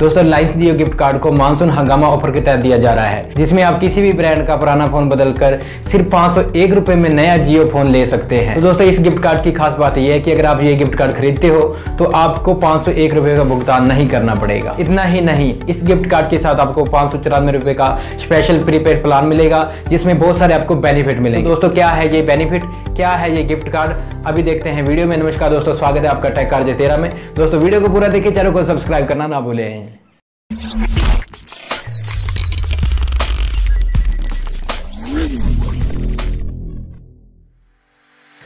दोस्तों Reliance Jio gift card को monsoon हंगामा ऑफर के तहत दिया जा रहा है, जिसमें आप किसी भी ब्रांड का पुराना फोन बदलकर सिर्फ 501 रुपए में नया जियो फोन ले सकते हैं। तो दोस्तों इस गिफ्ट कार्ड की खास बात यह है कि अगर आप ये गिफ्ट कार्ड खरीदते हो तो आपको 501 रुपए का भुगतान नहीं करना पड़ेगा। इतना ही नहीं, इस गिफ्ट कार्ड के साथ आपको 594 रुपए का स्पेशल प्रीपेड प्लान मिलेगा, जिसमें बहुत सारे आपको बेनिफिट मिलेंगे। तो दोस्तों क्या है ये बेनिफिट, क्या है ये गिफ्ट कार्ड, अभी देखते हैं वीडियो में। नमस्कार दोस्तों, स्वागत है आपका टेक कार्य 13 में। दोस्तों वीडियो को पूरा देखिए, चैनल को सब्सक्राइब करना ना भूलें।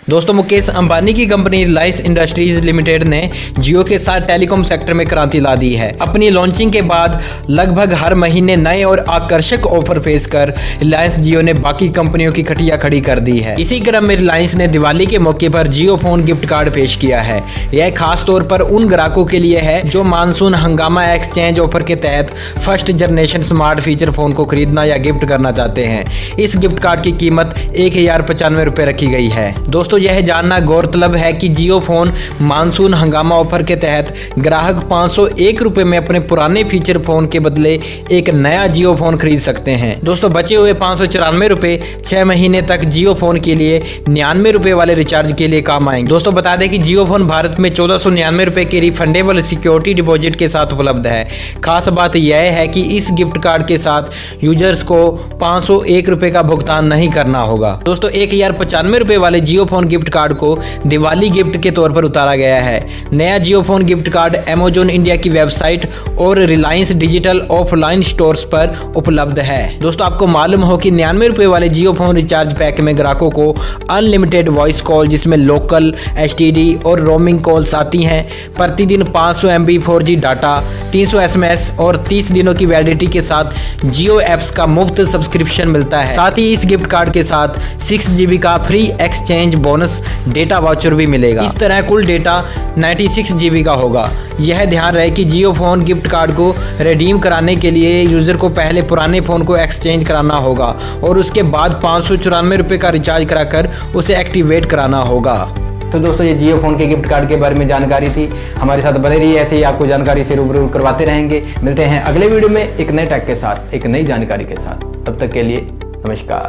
दोस्तों मुकेश अंबानी की कंपनी रिलायंस इंडस्ट्रीज लिमिटेड ने जियो के साथ टेलीकॉम सेक्टर में क्रांति ला दी है। अपनी लॉन्चिंग के बाद लगभग हर महीने नए और आकर्षक ऑफर पेश कर रिलायंस जियो ने बाकी कंपनियों की खटिया खड़ी कर दी है। इसी क्रम में रिलायंस ने दिवाली के मौके पर जियो फोन गिफ्ट कार्ड पेश किया है। यह खास तौर पर उन ग्राहकों के लिए है जो मानसून हंगामा एक्सचेंज ऑफर के तहत first generation smart feature phone को खरीदना या गिफ्ट करना चाहते हैं। इस गिफ्ट कार्ड की कीमत 1095 रुपए रखी गई है। दोस्तों यह जानना गौरतलब है कि जियो फोन मानसून हंगामा ऑफर के तहत ग्राहक 501 रुपए में अपने पुराने फीचर फोन के बदले एक नया जियो फोन खरीद सकते हैं। दोस्तों बचे हुए 594 रुपए 6 महीने तक जियो फोन के लिए 99 रुपए वाले रिचार्ज के लिए काम आएंगे। दोस्तों बता दें कि जियो फोन भारत में 1499 रुपए के रिफंडेबल सिक्योरिटी डिपॉजिट के साथ उपलब्ध है। खास बात यह है कि इस गिफ्ट कार्ड के साथ यूजर्स को 501 रुपए का भुगतान नहीं करना होगा। दोस्तों 1095 रुपए वाले जियो फोन गिफ्ट कार्ड को दिवाली गिफ्ट के तौर पर उतारा गया है। नया Jio phone gift card Amazon India की वेबसाइट और रिलायंस डिजिटल ऑफलाइन स्टोर्स पर उपलब्ध है। दोस्तों आपको मालूम हो कि 99 रुपए वाले जियो फोन रिचार्ज पैक में ग्राहकों को अनलिमिटेड वॉइस कॉल, जिसमें लोकल, एसटीडी और रोमिंग कॉल्स आती हैं, प्रतिदिन 500 MB 4G डाटा, 300 SMS और 30 दिनों की वैलिडिटी के साथ जियो एप्स का मुफ्त सब्सक्रिप्शन मिलता है। साथ ही इस गिफ्ट कार्ड के साथ 6 GB का free exchange bonus data voucher भी मिलेगा। इस तरह कुल डेटा 96 GB का होगा। यह ध्यान रहे कि जियो फोन गिफ्ट कार्ड को रिडीम कराने के लिए यूजर को पहले पुराने फोन को एक्सचेंज कराना होगा और उसके बाद 594 रुपए का रिचार्ज कराकर उसे एक्टिवेट कराना होगा। तो दोस्तों ये जियो फोन के गिफ्ट कार्ड के बारे में जानकारी थी। हमारे साथ बने रहिए, ऐसे ही आपको जानकारी से रूबरू करवाते रहेंगे। मिलते हैं अगले वीडियो में एक नए टैग के साथ, एक नई जानकारी के साथ। तब तक के लिए नमस्कार।